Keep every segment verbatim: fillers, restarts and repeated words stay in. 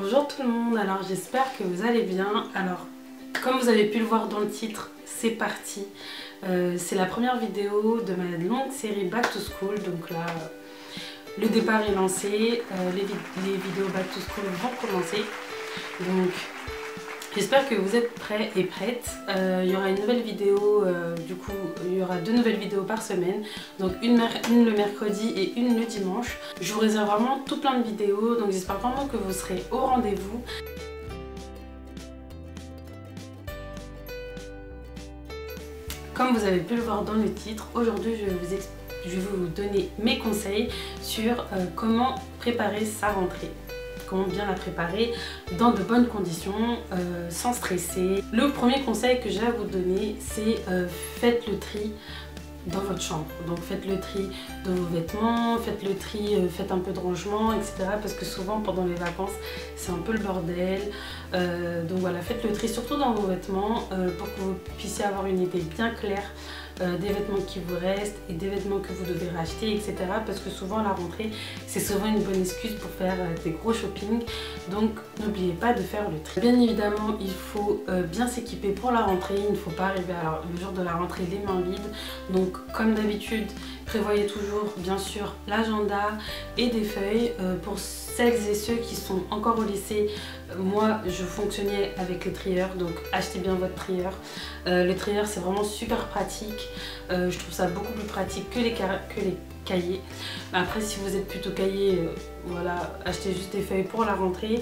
Bonjour tout le monde, alors j'espère que vous allez bien. Alors comme vous avez pu le voir dans le titre, c'est parti. Euh, c'est la première vidéo de ma longue série Back to School. Donc là euh, le départ est lancé, euh, les, vi les vidéos Back to School vont commencer. Donc j'espère que vous êtes prêts et prêtes. Il euh, y aura une nouvelle vidéo, euh, du coup il y aura deux nouvelles vidéos par semaine. Donc une, une le mercredi et une le dimanche. Je vous réserve vraiment tout plein de vidéos, donc j'espère vraiment que vous serez au rendez-vous. Comme vous avez pu le voir dans le titre, aujourd'hui je vais vous expliquer. Je vais vous donner mes conseils sur euh, comment préparer sa rentrée. Comment bien la préparer dans de bonnes conditions, euh, sans stresser. Le premier conseil que j'ai à vous donner, c'est euh, faites le tri dans votre chambre. Donc faites le tri dans vos vêtements, faites le tri, euh, faites un peu de rangement, et cetera. Parce que souvent pendant les vacances, c'est un peu le bordel. Euh, donc voilà, faites le tri surtout dans vos vêtements euh, pour que vous puissiez avoir une idée bien claire Euh, des vêtements qui vous restent et des vêtements que vous devez racheter, et cetera. Parce que souvent la rentrée, c'est souvent une bonne excuse pour faire euh, des gros shopping. Donc n'oubliez pas de faire le tri. Bien évidemment, il faut euh, bien s'équiper pour la rentrée. Il ne faut pas arriver alors, le jour de la rentrée les mains vides. Donc comme d'habitude, prévoyez toujours bien sûr l'agenda et des feuilles. Euh, pour celles et ceux qui sont encore au lycée, moi je fonctionnais avec les trieurs, donc achetez bien votre trieur. Euh, les trieurs c'est vraiment super pratique, euh, je trouve ça beaucoup plus pratique que les, que les cahiers. Après si vous êtes plutôt cahier, euh, voilà, achetez juste des feuilles pour la rentrée.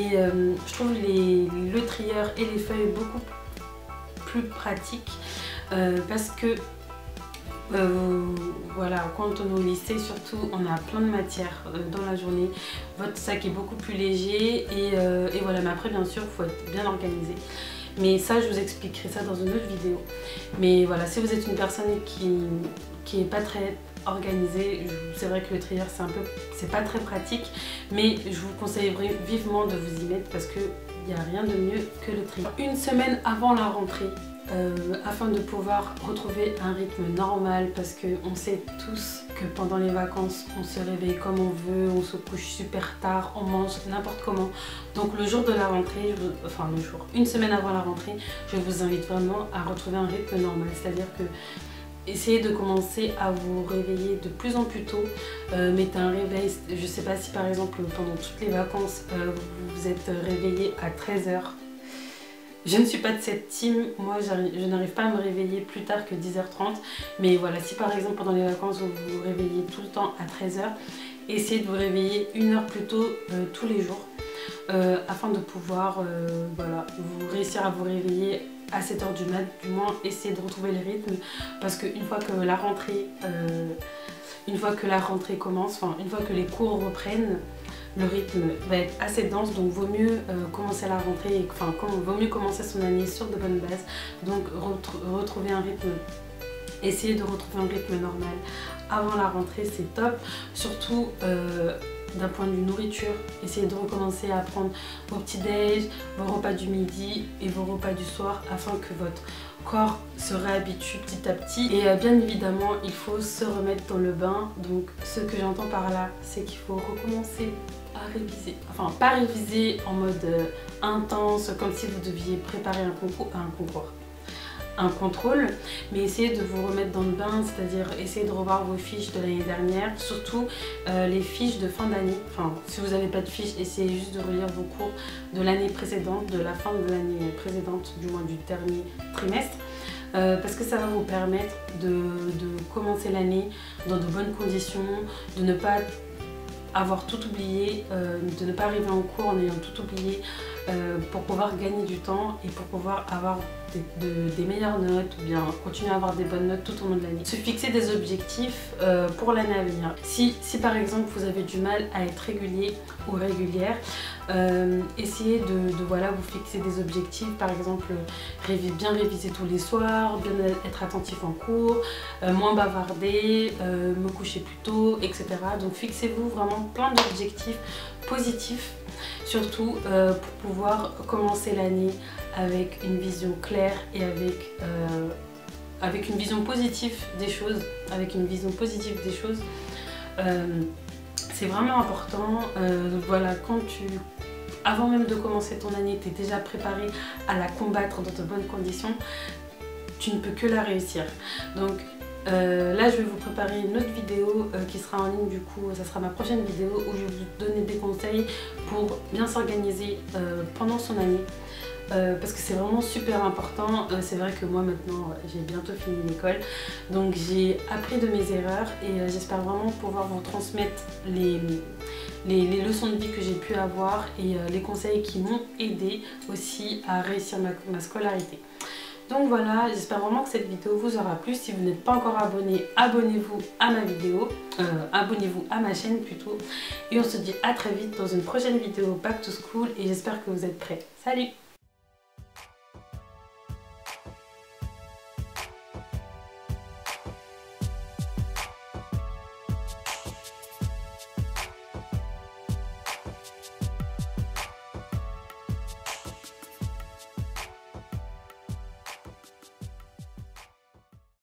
Et euh, je trouve les, le trieur et les feuilles beaucoup plus pratiques euh, parce que Euh, voilà, quand on est au lycée surtout, on a plein de matières euh, dans la journée. Votre sac est beaucoup plus léger et, euh, et voilà. Mais après bien sûr, il faut être bien organisé. Mais ça, je vous expliquerai ça dans une autre vidéo. Mais voilà, si vous êtes une personne qui qui est pas très organisée, c'est vrai que le trieur c'est un peu, c'est pas très pratique. Mais je vous conseille vivement de vous y mettre parce que il n'y a rien de mieux que le trieur. Une semaine avant la rentrée. Euh, afin de pouvoir retrouver un rythme normal parce que on sait tous que pendant les vacances on se réveille comme on veut, on se couche super tard, on mange n'importe comment. Donc le jour de la rentrée, je vous, enfin le jour, une semaine avant la rentrée, je vous invite vraiment à retrouver un rythme normal, c'est-à-dire que essayez de commencer à vous réveiller de plus en plus tôt. Euh, mettez un réveil, je sais pas si par exemple pendant toutes les vacances euh, vous vous êtes réveillé à treize heures. Je ne suis pas de cette team, moi je n'arrive pas à me réveiller plus tard que dix heures trente. Mais voilà, si par exemple pendant les vacances vous vous réveillez tout le temps à treize heures, essayez de vous réveiller une heure plus tôt euh, tous les jours euh, afin de pouvoir euh, voilà, vous réussir à vous réveiller à sept heures du mat. Du moins, essayez de retrouver le rythme parce qu'une fois que la rentrée, euh, une fois que la rentrée commence, enfin une fois que les cours reprennent, le rythme va être assez dense, donc vaut mieux euh, commencer la rentrée, et, enfin comme, vaut mieux commencer son année sur de bonnes bases. Donc re retrouver un rythme, essayer de retrouver un rythme normal avant la rentrée, c'est top. Surtout euh, d'un point de vue nourriture, essayez de recommencer à prendre vos petits déj, vos repas du midi et vos repas du soir afin que votre corps se réhabitue petit à petit. Et euh, bien évidemment, il faut se remettre dans le bain. Donc ce que j'entends par là, c'est qu'il faut recommencer à réviser, enfin pas réviser en mode euh, intense comme si vous deviez préparer un concours, un concours, un contrôle, mais essayez de vous remettre dans le bain, c'est-à-dire essayez de revoir vos fiches de l'année dernière, surtout euh, les fiches de fin d'année. Enfin, si vous n'avez pas de fiches, essayez juste de relire vos cours de l'année précédente, de la fin de l'année précédente, du moins du dernier trimestre. Euh, parce que ça va vous permettre de, de commencer l'année dans de bonnes conditions, de ne pas avoir tout oublié, euh, de ne pas arriver en cours en ayant tout oublié euh, pour pouvoir gagner du temps et pour pouvoir avoir des, de, des meilleures notes ou bien continuer à avoir des bonnes notes tout au long de l'année. Se fixer des objectifs euh, pour l'année à venir. Si, si par exemple vous avez du mal à être régulier ou régulière, euh, essayez de, de voilà, vous fixer des objectifs, par exemple révi, bien réviser tous les soirs, bien être attentif en cours, euh, moins bavarder, euh, me coucher plus tôt, et cetera. Donc fixez-vous vraiment plein d'objectifs positifs, surtout euh, pour pouvoir commencer l'année avec une vision claire et avec, euh, avec une vision positive des choses, avec une vision positive des choses. Euh, c'est vraiment important. Euh, voilà, quand tu avant même de commencer ton année, tu es déjà préparé à la combattre dans de bonnes conditions, tu ne peux que la réussir. Donc euh, là, je vais vous préparer une autre vidéo euh, qui sera en ligne, du coup, ça sera ma prochaine vidéo où je vais vous donner des conseils pour bien s'organiser euh, pendant son année. Euh, parce que c'est vraiment super important. Euh, c'est vrai que moi maintenant euh, j'ai bientôt fini l'école, donc j'ai appris de mes erreurs et euh, j'espère vraiment pouvoir vous transmettre les, les, les leçons de vie que j'ai pu avoir et euh, les conseils qui m'ont aidé aussi à réussir ma, ma scolarité. Donc voilà, j'espère vraiment que cette vidéo vous aura plu. Si vous n'êtes pas encore abonné, abonnez-vous à ma vidéo, euh, abonnez-vous à ma chaîne plutôt, et on se dit à très vite dans une prochaine vidéo Back to School, et j'espère que vous êtes prêts. Salut!